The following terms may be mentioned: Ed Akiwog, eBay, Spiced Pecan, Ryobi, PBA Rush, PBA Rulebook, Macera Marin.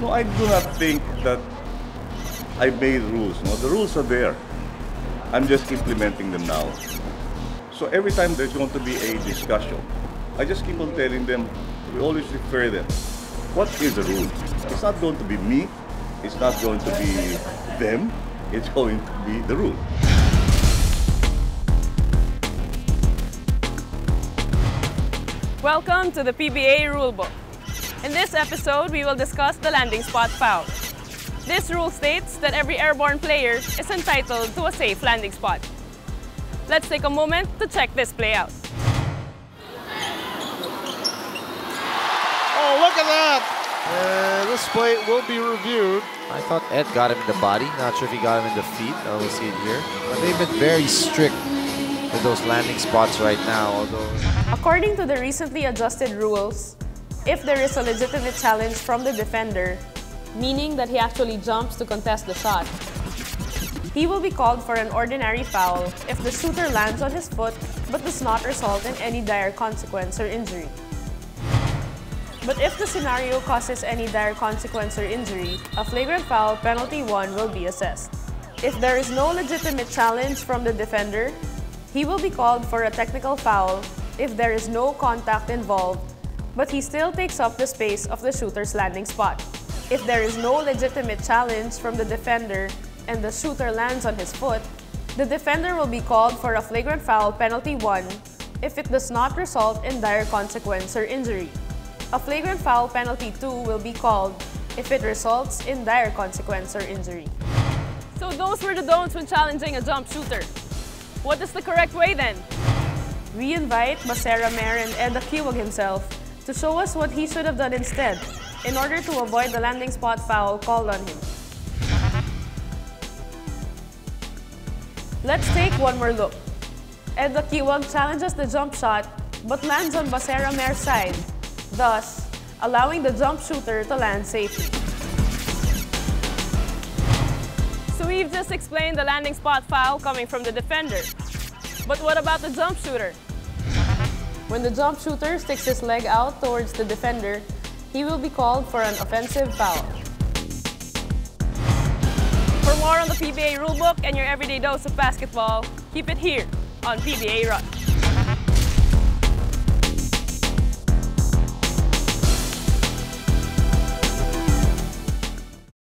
No, I do not think that I made rules. No, the rules are there. I'm just implementing them now. So every time there's going to be a discussion, I just keep on telling them, we always refer them. What is the rule? It's not going to be me. It's not going to be them. It's going to be the rule. Welcome to the PBA Rulebook. In this episode, we will discuss the landing spot foul. This rule states that every airborne player is entitled to a safe landing spot. Let's take a moment to check this play out. Oh, look at that! And this play will be reviewed. I thought Ed got him in the body. Not sure if he got him in the feet. Now we'll see it here. But they've been very strict with those landing spots right now. Although, according to the recently adjusted rules, if there is a legitimate challenge from the defender, meaning that he actually jumps to contest the shot, he will be called for an ordinary foul if the shooter lands on his foot but does not result in any dire consequence or injury. But if the scenario causes any dire consequence or injury, a flagrant foul penalty 1 will be assessed. If there is no legitimate challenge from the defender, he will be called for a technical foul if there is no contact involved, but he still takes up the space of the shooter's landing spot. If there is no legitimate challenge from the defender and the shooter lands on his foot, the defender will be called for a flagrant foul penalty 1 if it does not result in dire consequence or injury. A flagrant foul penalty 2 will be called if it results in dire consequence or injury. So those were the don'ts when challenging a jump shooter. What is the correct way then? We invite Macera Marin and Ed Akiwog himself to show us what he should have done instead in order to avoid the landing spot foul called on him. Let's take one more look. Ed Akiwog challenges the jump shot but lands on Macera Marin's side, thus allowing the jump shooter to land safely. So we've just explained the landing spot foul coming from the defender. But what about the jump shooter? When the jump shooter sticks his leg out towards the defender, he will be called for an offensive foul. For more on the PBA Rulebook and your everyday dose of basketball, keep it here on PBA Rush.